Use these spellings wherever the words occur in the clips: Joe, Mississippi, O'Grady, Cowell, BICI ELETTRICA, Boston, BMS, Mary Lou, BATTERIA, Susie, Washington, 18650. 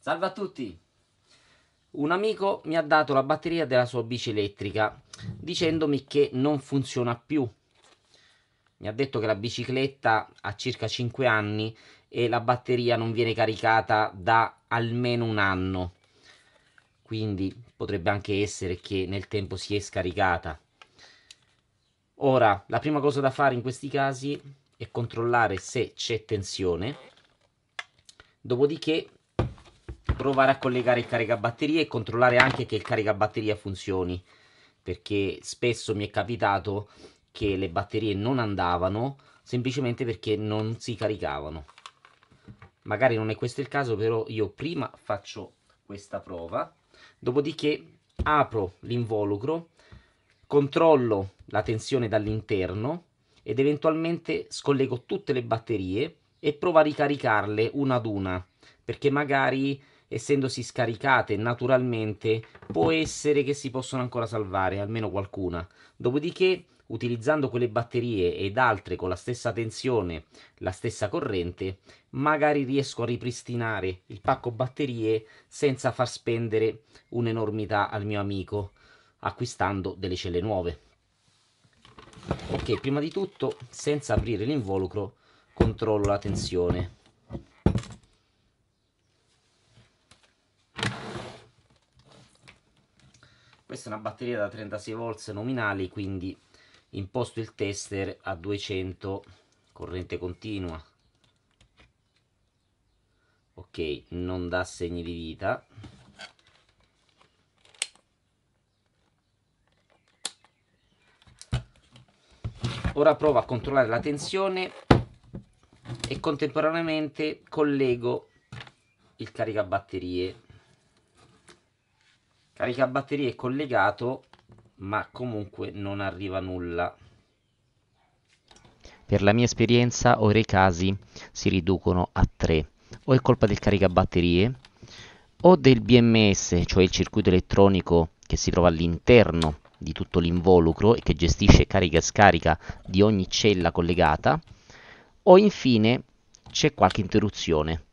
Salve a tutti! Un amico mi ha dato la batteria della sua bici elettrica dicendomi che non funziona più. Mi ha detto che la bicicletta ha circa 5 anni e la batteria non viene caricata da almeno un anno, quindi potrebbe anche essere che nel tempo si è scaricata. Ora, la prima cosa da fare in questi casi è controllare se c'è tensione, dopodiché provare a collegare il caricabatterie e controllare anche che il caricabatteria funzioni, perché spesso mi è capitato che le batterie non andavano semplicemente perché non si caricavano. Magari non è questo il caso, però io prima faccio questa prova, dopodiché apro l'involucro, controllo la tensione dall'interno ed eventualmente scollego tutte le batterie e provo a ricaricarle una ad una, perché magari, essendosi scaricate naturalmente, può essere che si possono ancora salvare almeno qualcuna. Dopodiché, utilizzando quelle batterie ed altre con la stessa tensione, la stessa corrente, magari riesco a ripristinare il pacco batterie senza far spendere un'enormità al mio amico acquistando delle celle nuove. Ok, prima di tutto, senza aprire l'involucro, controllo la tensione. Questa è una batteria da 36 volts nominali, quindi imposto il tester a 200, corrente continua. Ok, non dà segni di vita. Ora provo a controllare la tensione e contemporaneamente collego il caricabatterie. Caricabatterie collegato, ma comunque non arriva nulla. Per la mia esperienza ora i casi si riducono a 3. O è colpa del caricabatterie, o del BMS, cioè il circuito elettronico che si trova all'interno di tutto l'involucro e che gestisce carica e scarica di ogni cella collegata, o infine c'è qualche interruzione,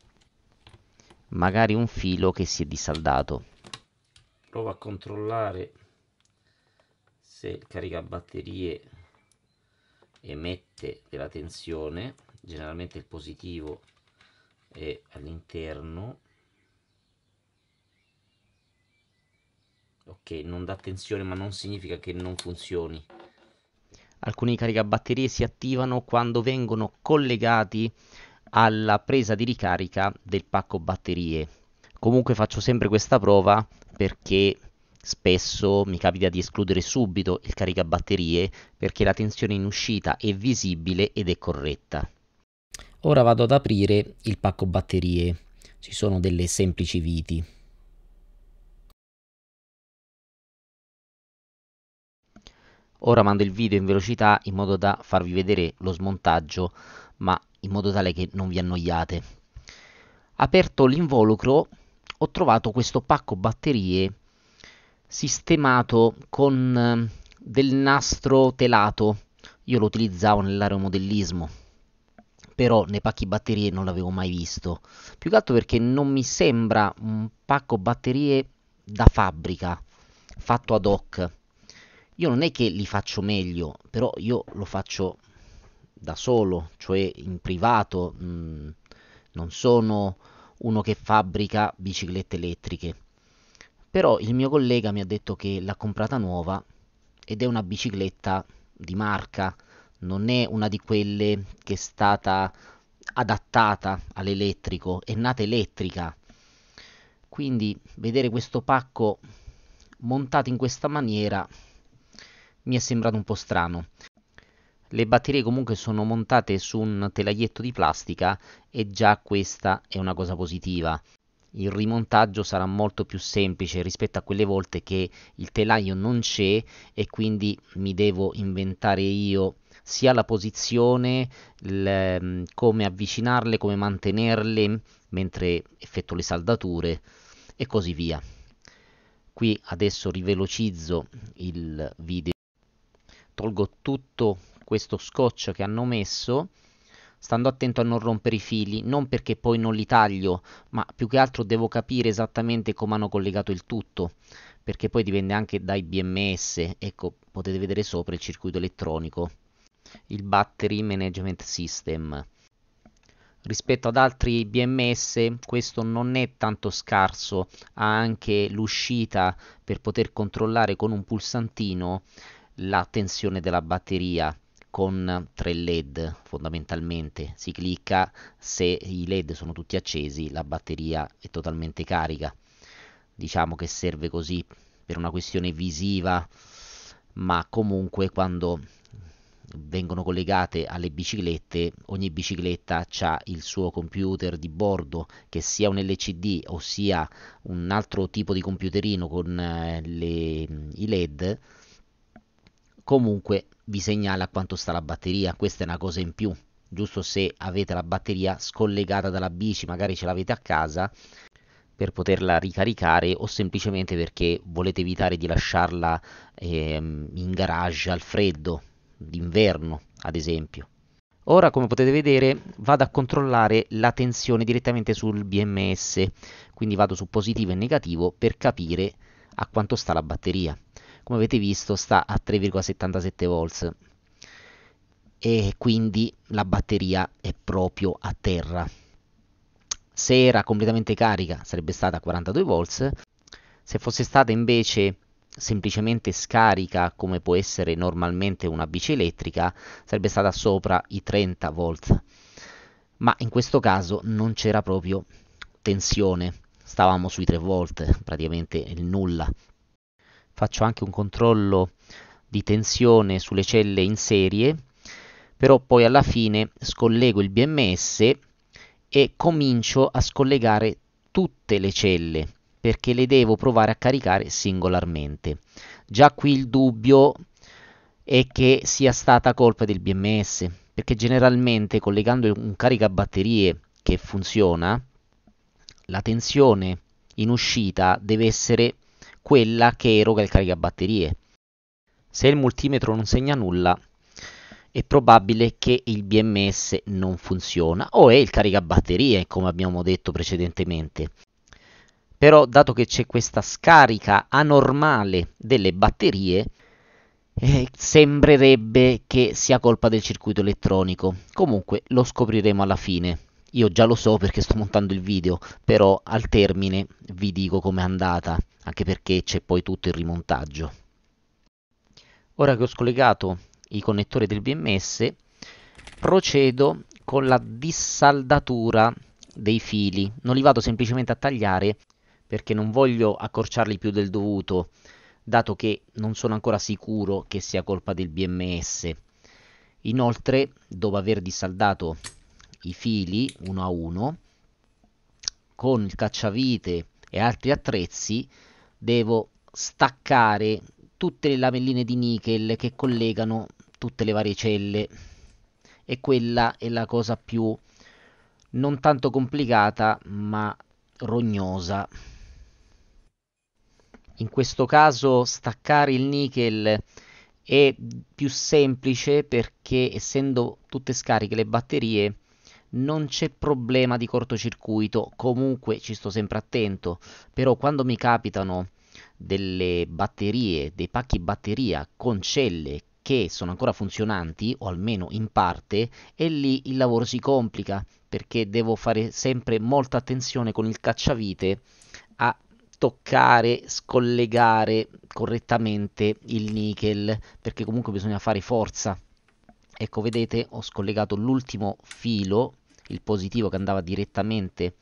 magari un filo che si è dissaldato. Provo a controllare se il caricabatterie emette della tensione, generalmente il positivo è all'interno. Ok, non dà tensione, ma non significa che non funzioni. Alcuni caricabatterie si attivano quando vengono collegati alla presa di ricarica del pacco batterie. Comunque faccio sempre questa prova perché spesso mi capita di escludere subito il caricabatterie perché la tensione in uscita è visibile ed è corretta. Ora vado ad aprire il pacco batterie. Ci sono delle semplici viti. Ora mando il video in velocità in modo da farvi vedere lo smontaggio, ma in modo tale che non vi annoiate. Aperto l'involucro, ho trovato questo pacco batterie sistemato con del nastro telato. Io lo utilizzavo nell'aeromodellismo, però nei pacchi batterie non l'avevo mai visto, più che altro perché non mi sembra un pacco batterie da fabbrica, fatto ad hoc. Io non è che li faccio meglio, però io lo faccio da solo, cioè in privato, non sono uno che fabbrica biciclette elettriche. Però il mio collega mi ha detto che l'ha comprata nuova ed è una bicicletta di marca, non è una di quelle che è stata adattata all'elettrico, è nata elettrica. Quindi vedere questo pacco montato in questa maniera mi è sembrato un po' strano. Le batterie comunque sono montate su un telaglietto di plastica e già questa è una cosa positiva. Il rimontaggio sarà molto più semplice rispetto a quelle volte che il telaio non c'è e quindi mi devo inventare io sia la posizione, come avvicinarle, come mantenerle mentre effettuo le saldature e così via. Qui adesso rivelocizzo il video. Tolgo tutto questo scotch che hanno messo, stando attento a non rompere i fili, non perché poi non li taglio, ma più che altro devo capire esattamente come hanno collegato il tutto, perché poi dipende anche dai BMS. Ecco, potete vedere sopra il circuito elettronico, il Battery Management System. Rispetto ad altri BMS questo non è tanto scarso, ha anche l'uscita per poter controllare con un pulsantino la tensione della batteria con 3 LED fondamentalmente. Si clicca, se i LED sono tutti accesi la batteria è totalmente carica. Diciamo che serve così per una questione visiva, ma comunque quando vengono collegate alle biciclette, ogni bicicletta ha il suo computer di bordo, che sia un LCD o sia un altro tipo di computerino con i LED, comunque vi segnala a quanto sta la batteria. Questa è una cosa in più, giusto se avete la batteria scollegata dalla bici, magari ce l'avete a casa per poterla ricaricare, o semplicemente perché volete evitare di lasciarla in garage al freddo d'inverno ad esempio. Ora, come potete vedere, vado a controllare la tensione direttamente sul BMS, quindi vado su positivo e negativo per capire a quanto sta la batteria. Come avete visto sta a 3,77 volts e quindi la batteria è proprio a terra. Se era completamente carica sarebbe stata a 42 volts, se fosse stata invece semplicemente scarica come può essere normalmente una bici elettrica sarebbe stata sopra i 30 volt, ma in questo caso non c'era proprio tensione, stavamo sui 3 volt, praticamente il nulla. Faccio anche un controllo di tensione sulle celle in serie, però poi alla fine scollego il BMS e comincio a scollegare tutte le celle, perché le devo provare a caricare singolarmente. Già qui il dubbio è che sia stata colpa del BMS, perché generalmente collegando un caricabatterie che funziona, la tensione in uscita deve essere quella che eroga il caricabatterie. Se il multimetro non segna nulla, è probabile che il BMS non funziona, o è il caricabatterie, come abbiamo detto precedentemente. Però dato che c'è questa scarica anormale delle batterie, sembrerebbe che sia colpa del circuito elettronico. Comunque lo scopriremo alla fine. Io già lo so perché sto montando il video, però al termine vi dico com'è andata, anche perché c'è poi tutto il rimontaggio. Ora che ho scollegato i connettori del BMS, procedo con la dissaldatura dei fili. Non li vado semplicemente a tagliare perché non voglio accorciarli più del dovuto, dato che non sono ancora sicuro che sia colpa del BMS. Inoltre, dopo aver dissaldato i fili uno a uno, con il cacciavite e altri attrezzi devo staccare tutte le lamelline di nichel che collegano tutte le varie celle, e quella è la cosa più non tanto complicata ma rognosa. In questo caso staccare il nichel è più semplice perché, essendo tutte scariche le batterie, non c'è problema di cortocircuito. Comunque ci sto sempre attento, però quando mi capitano delle batterie, dei pacchi batteria con celle che sono ancora funzionanti, o almeno in parte, e lì il lavoro si complica perché devo fare sempre molta attenzione con il cacciavite a toccare, scollegare correttamente il nichel, perché comunque bisogna fare forza. Ecco, vedete, ho scollegato l'ultimo filo, il positivo, che andava direttamente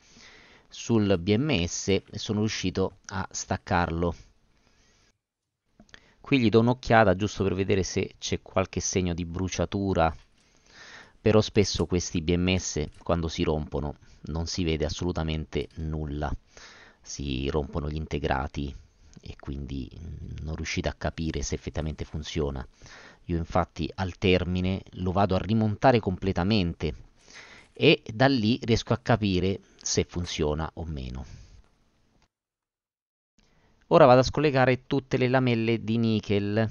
sul BMS, e sono riuscito a staccarlo. Qui gli do un'occhiata giusto per vedere se c'è qualche segno di bruciatura, però spesso questi BMS quando si rompono non si vede assolutamente nulla, si rompono gli integrati e quindi non riuscite a capire se effettivamente funziona. Io infatti al termine lo vado a rimontare completamente e da lì riesco a capire se funziona o meno. Ora vado a scollegare tutte le lamelle di nichel,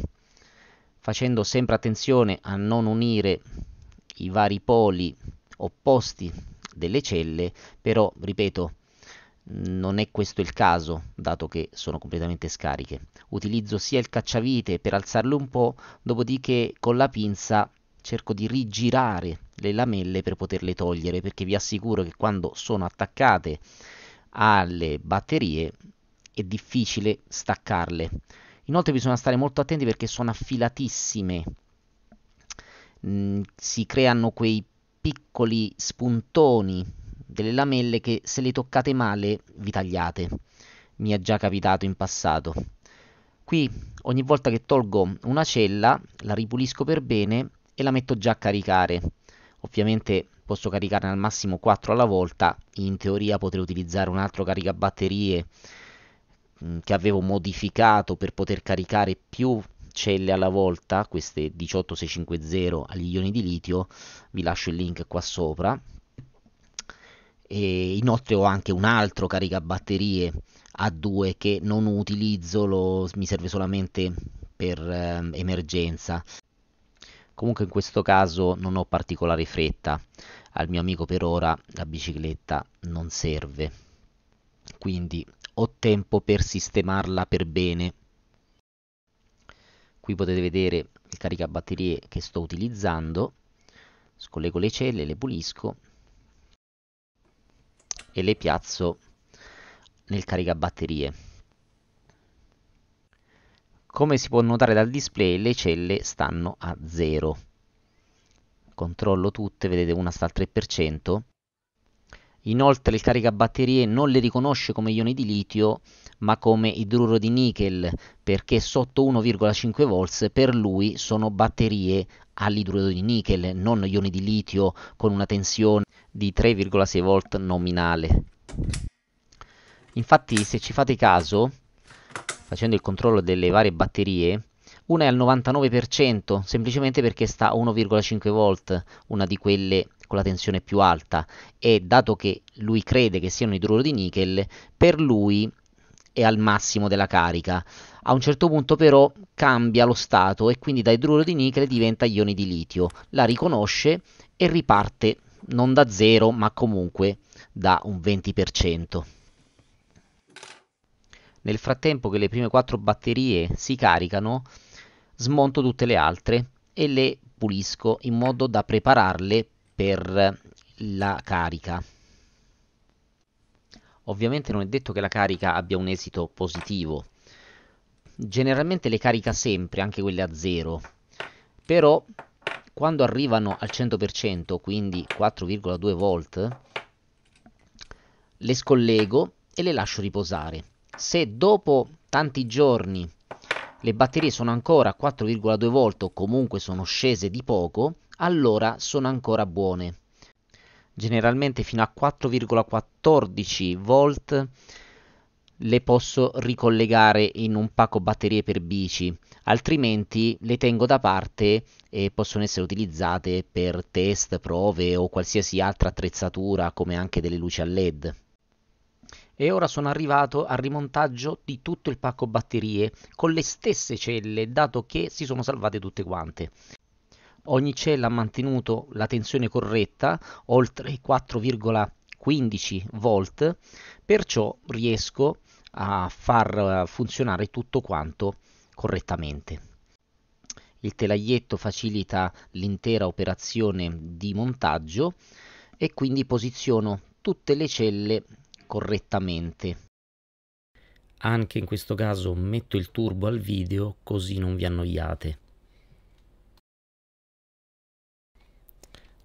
facendo sempre attenzione a non unire i vari poli opposti delle celle, però ripeto, non è questo il caso, dato che sono completamente scariche. Utilizzo sia il cacciavite per alzarlo un po', dopodiché con la pinza cerco di rigirare le lamelle per poterle togliere, perché vi assicuro che quando sono attaccate alle batterie è difficile staccarle. Inoltre bisogna stare molto attenti perché sono affilatissime, si creano quei piccoli spuntoni delle lamelle che se le toccate male vi tagliate. Mi è già capitato in passato. Qui ogni volta che tolgo una cella la ripulisco per bene e la metto già a caricare. Ovviamente posso caricarne al massimo 4 alla volta, in teoria potrei utilizzare un altro caricabatterie che avevo modificato per poter caricare più celle alla volta, queste 18650 agli ioni di litio, vi lascio il link qua sopra. E inoltre ho anche un altro caricabatterie A2 che non utilizzo, mi serve solamente per emergenza. Comunque in questo caso non ho particolare fretta, al mio amico per ora la bicicletta non serve, quindi ho tempo per sistemarla per bene. Qui potete vedere il caricabatterie che sto utilizzando, scollego le celle, le pulisco e le piazzo nel caricabatterie. Come si può notare dal display, le celle stanno a 0. Controllo tutte, vedete una sta al 3%. Inoltre il caricabatterie non le riconosce come ioni di litio ma come idruro di nichel, perché sotto 1,5 volts per lui sono batterie all'idruro di nichel, non ioni di litio con una tensione di 3,6 volt nominale. Infatti se ci fate caso, facendo il controllo delle varie batterie, una è al 99% semplicemente perché sta a 1,5 volt, una di quelle con la tensione più alta, e dato che lui crede che sia un idruro di nichel, per lui è al massimo della carica. A un certo punto però cambia lo stato e quindi da idruro di nichel diventa ioni di litio, la riconosce e riparte non da 0 ma comunque da un 20%. Nel frattempo che le prime 4 batterie si caricano, smonto tutte le altre e le pulisco in modo da prepararle per la carica. Ovviamente non è detto che la carica abbia un esito positivo, generalmente le carica sempre, anche quelle a 0, però quando arrivano al 100%, quindi 4,2 volt, le scollego e le lascio riposare. Se dopo tanti giorni le batterie sono ancora a 4,2 volt o comunque sono scese di poco, allora sono ancora buone. Generalmente fino a 4,14 volt le posso ricollegare in un pacco batterie per bici, altrimenti le tengo da parte e possono essere utilizzate per test, prove o qualsiasi altra attrezzatura, come anche delle luci a LED. E ora sono arrivato al rimontaggio di tutto il pacco batterie con le stesse celle, dato che si sono salvate tutte quante. Ogni cella ha mantenuto la tensione corretta, oltre i 4,15 volt, perciò riesco a far funzionare tutto quanto correttamente. Il telaglietto facilita l'intera operazione di montaggio e quindi posiziono tutte le celle correttamente. Anche in questo caso metto il turbo al video così non vi annoiate.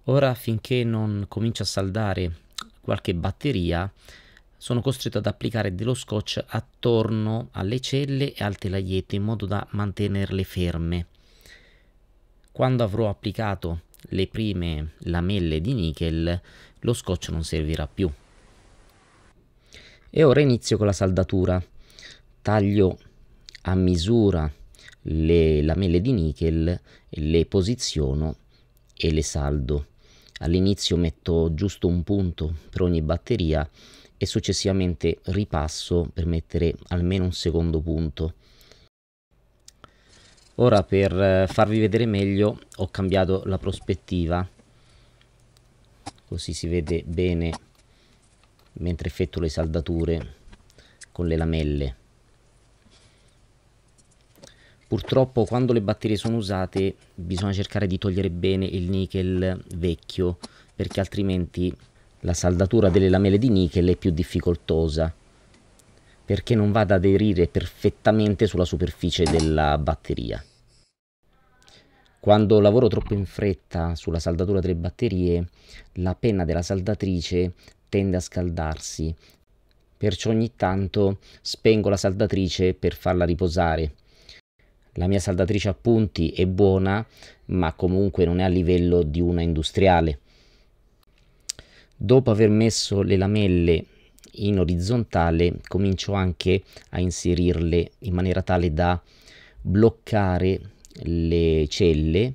Ora, finché non comincia a saldare qualche batteria, sono costretto ad applicare dello scotch attorno alle celle e al telaglietto in modo da mantenerle ferme. Quando avrò applicato le prime lamelle di nichel, lo scotch non servirà più. E ora inizio con la saldatura. Taglio a misura le lamelle di nichel, le posiziono e le saldo. All'inizio metto giusto un punto per ogni batteria e successivamente ripasso per mettere almeno un secondo punto. Ora, per farvi vedere meglio, ho cambiato la prospettiva così si vede bene mentre effettuo le saldature con le lamelle. Purtroppo quando le batterie sono usate bisogna cercare di togliere bene il nichel vecchio, perché altrimenti la saldatura delle lamelle di nichel è più difficoltosa, perché non va ad aderire perfettamente sulla superficie della batteria. Quando lavoro troppo in fretta sulla saldatura delle batterie, la penna della saldatrice tende a scaldarsi, perciò ogni tanto spengo la saldatrice per farla riposare. La mia saldatrice a punti è buona, ma comunque non è a livello di una industriale. Dopo aver messo le lamelle in orizzontale, comincio anche a inserirle in maniera tale da bloccare le celle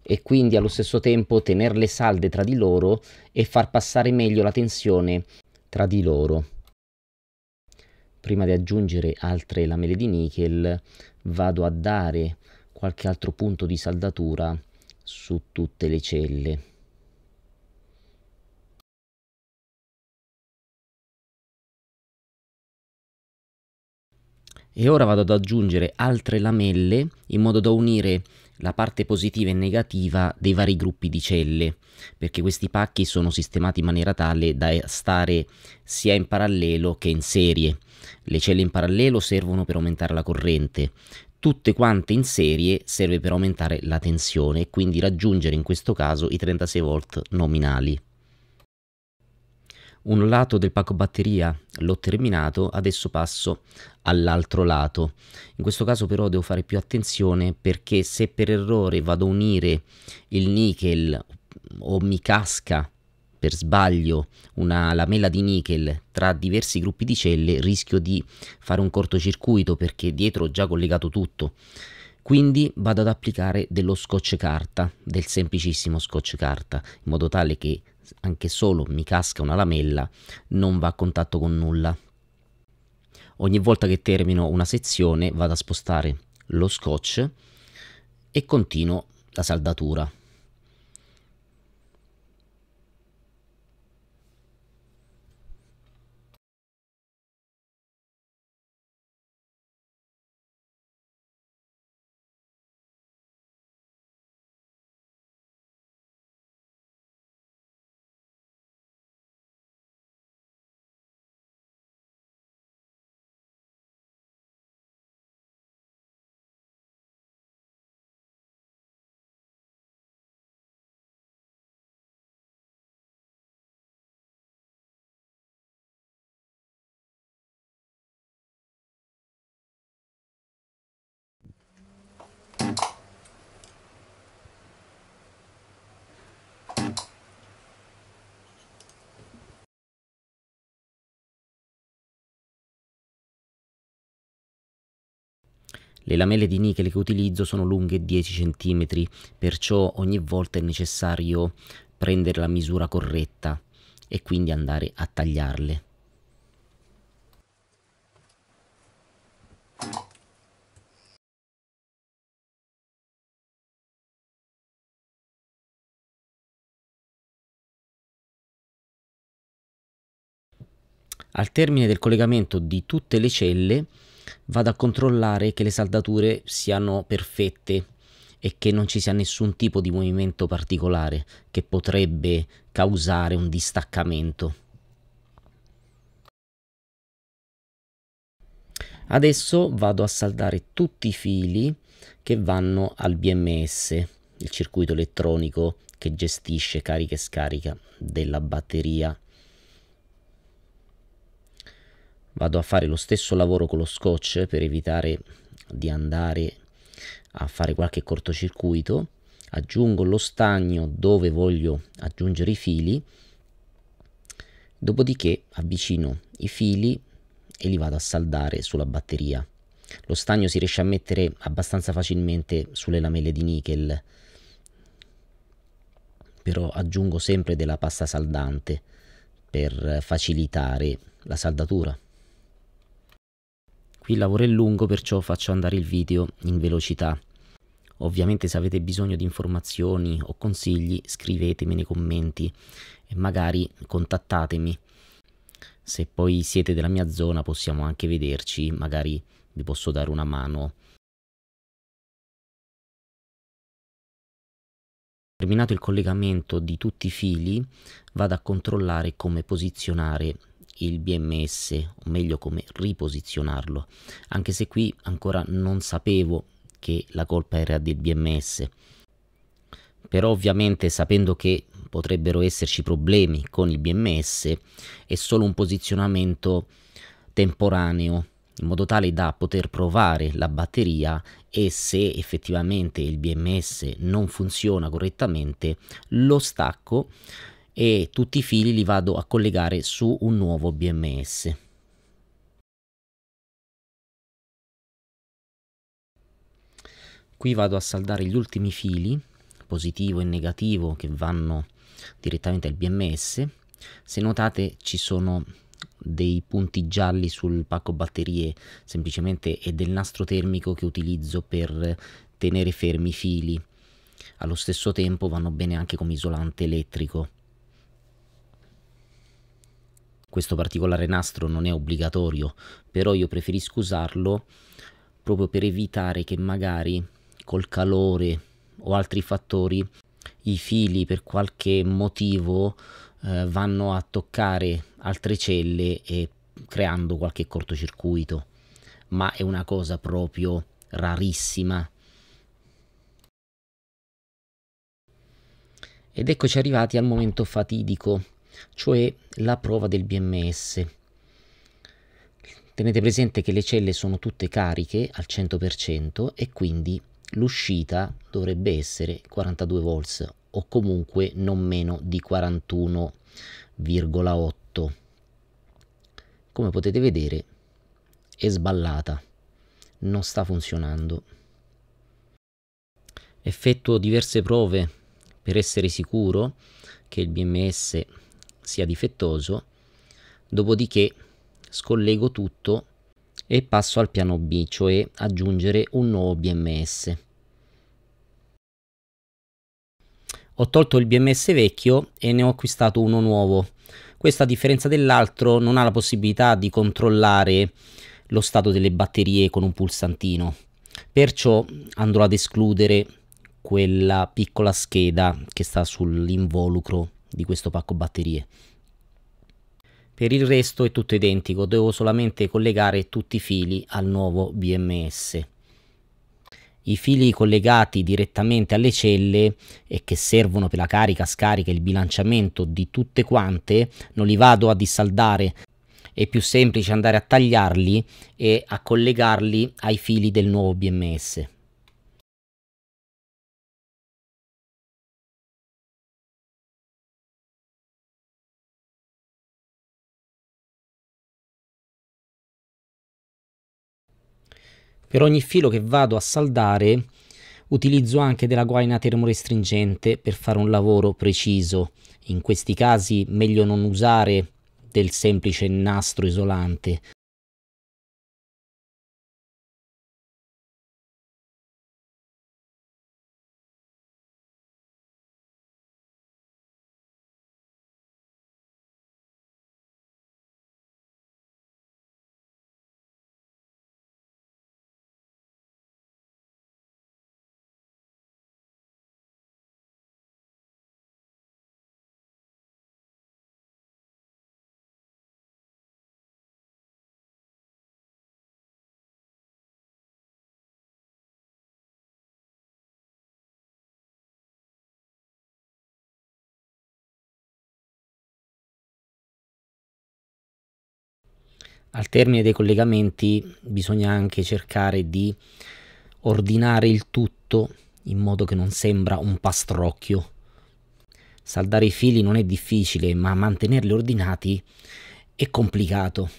e quindi allo stesso tempo tenerle salde tra di loro e far passare meglio la tensione tra di loro. Prima di aggiungere altre lamelle di nichel vado a dare qualche altro punto di saldatura su tutte le celle. E ora vado ad aggiungere altre lamelle in modo da unire la parte positiva e negativa dei vari gruppi di celle, perché questi pacchi sono sistemati in maniera tale da stare sia in parallelo che in serie. Le celle in parallelo servono per aumentare la corrente, tutte quante in serie serve per aumentare la tensione e quindi raggiungere in questo caso i 36 volt nominali. Un lato del pacco batteria l'ho terminato, adesso passo all'altro lato. In questo caso però devo fare più attenzione, perché se per errore vado a unire il nichel o mi casca per sbaglio una lamella di nichel tra diversi gruppi di celle, rischio di fare un cortocircuito perché dietro ho già collegato tutto. Quindi vado ad applicare dello scotch carta, del semplicissimo scotch carta, in modo tale che anche solo mi casca una lamella non va a contatto con nulla. Ogni volta che termino una sezione vado a spostare lo scotch e continuo la saldatura. Le lamelle di nichel che utilizzo sono lunghe 10 cm, perciò ogni volta è necessario prendere la misura corretta e quindi andare a tagliarle. Al termine del collegamento di tutte le celle vado a controllare che le saldature siano perfette e che non ci sia nessun tipo di movimento particolare che potrebbe causare un distaccamento. Adesso vado a saldare tutti i fili che vanno al BMS, il circuito elettronico che gestisce carica e scarica della batteria. Vado a fare lo stesso lavoro con lo scotch per evitare di andare a fare qualche cortocircuito. Aggiungo lo stagno dove voglio aggiungere i fili, dopodiché avvicino i fili e li vado a saldare sulla batteria. Lo stagno si riesce a mettere abbastanza facilmente sulle lamelle di nichel, però aggiungo sempre della pasta saldante per facilitare la saldatura. Il lavoro è lungo, perciò faccio andare il video in velocità. Ovviamente se avete bisogno di informazioni o consigli scrivetemi nei commenti e magari contattatemi. Se poi siete della mia zona possiamo anche vederci, magari vi posso dare una mano. Terminato il collegamento di tutti i fili, vado a controllare come posizionare il BMS, o meglio come riposizionarlo, anche se qui ancora non sapevo che la colpa era del BMS, però ovviamente sapendo che potrebbero esserci problemi con il BMS è solo un posizionamento temporaneo, in modo tale da poter provare la batteria e se effettivamente il BMS non funziona correttamente lo stacco e tutti i fili li vado a collegare su un nuovo BMS. Qui vado a saldare gli ultimi fili, positivo e negativo, che vanno direttamente al BMS. Se notate ci sono dei punti gialli sul pacco batterie, semplicemente è del nastro termico che utilizzo per tenere fermi i fili, allo stesso tempo vanno bene anche come isolante elettrico. Questo particolare nastro non è obbligatorio, però io preferisco usarlo proprio per evitare che magari col calore o altri fattori i fili per qualche motivo vanno a toccare altre celle e creando qualche cortocircuito, ma è una cosa proprio rarissima. Ed eccoci arrivati al momento fatidico, cioè la prova del BMS. Tenete presente che le celle sono tutte cariche al 100% e quindi l'uscita dovrebbe essere 42 volts o comunque non meno di 41,8. Come potete vedere è sballata, non sta funzionando. Effettuo diverse prove per essere sicuro che il BMS sia difettoso, dopodiché scollego tutto e passo al piano B, cioè aggiungere un nuovo BMS. Ho tolto il BMS vecchio e ne ho acquistato uno nuovo. Questo, a differenza dell'altro, non ha la possibilità di controllare lo stato delle batterie con un pulsantino, perciò andrò ad escludere quella piccola scheda che sta sull'involucro di questo pacco batterie. Per il resto è tutto identico, devo solamente collegare tutti i fili al nuovo BMS. I fili collegati direttamente alle celle e che servono per la carica, scarica e il bilanciamento di tutte quante non li vado a dissaldare, è più semplice andare a tagliarli e a collegarli ai fili del nuovo BMS. Per ogni filo che vado a saldare utilizzo anche della guaina termorestringente per fare un lavoro preciso. In questi casi meglio non usare del semplice nastro isolante. Al termine dei collegamenti bisogna anche cercare di ordinare il tutto in modo che non sembra un pastrocchio. Saldare i fili non è difficile, ma mantenerli ordinati è complicato.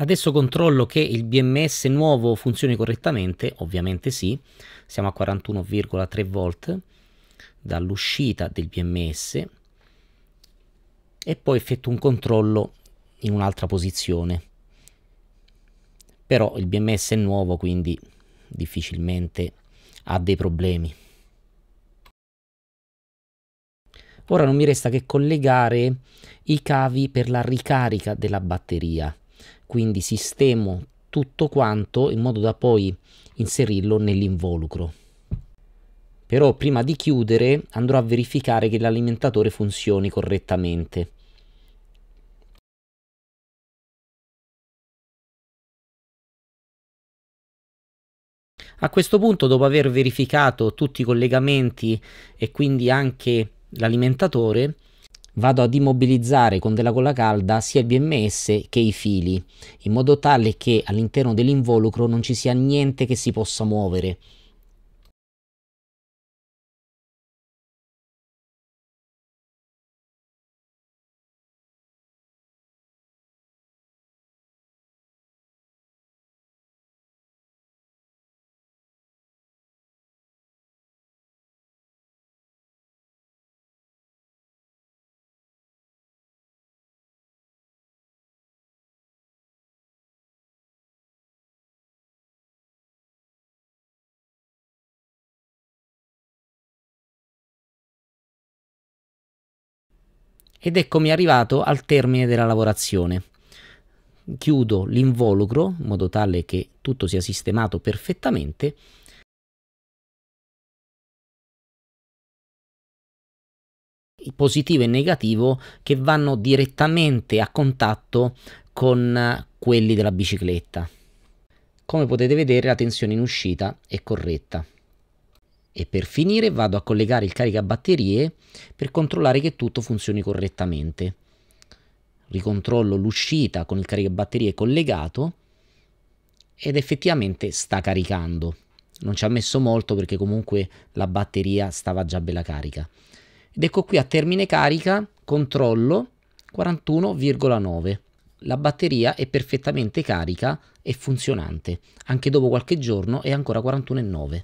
Adesso controllo che il BMS nuovo funzioni correttamente, ovviamente sì, siamo a 41,3 volt dall'uscita del BMS e poi effettuo un controllo in un'altra posizione. Però il BMS è nuovo, quindi difficilmente ha dei problemi. Ora non mi resta che collegare i cavi per la ricarica della batteria, quindi sistemo tutto quanto in modo da poi inserirlo nell'involucro. Però prima di chiudere andrò a verificare che l'alimentatore funzioni correttamente. A questo punto, dopo aver verificato tutti i collegamenti e quindi anche l'alimentatore, vado ad immobilizzare con della colla calda sia il BMS che i fili, in modo tale che all'interno dell'involucro non ci sia niente che si possa muovere. Ed eccomi arrivato al termine della lavorazione. Chiudo l'involucro in modo tale che tutto sia sistemato perfettamente. Positivo e negativo che vanno direttamente a contatto con quelli della bicicletta. Come potete vedere, la tensione in uscita è corretta. E per finire vado a collegare il caricabatterie per controllare che tutto funzioni correttamente. Ricontrollo l'uscita con il caricabatterie collegato ed effettivamente sta caricando. Non ci ha messo molto perché comunque la batteria stava già bella carica. Ed ecco qui a termine carica, controllo 41,9. La batteria è perfettamente carica e funzionante. Anche dopo qualche giorno è ancora 41,9.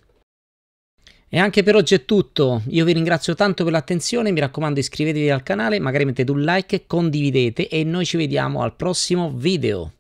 E anche per oggi è tutto, io vi ringrazio tanto per l'attenzione, mi raccomando iscrivetevi al canale, magari mettete un like, condividete e noi ci vediamo al prossimo video.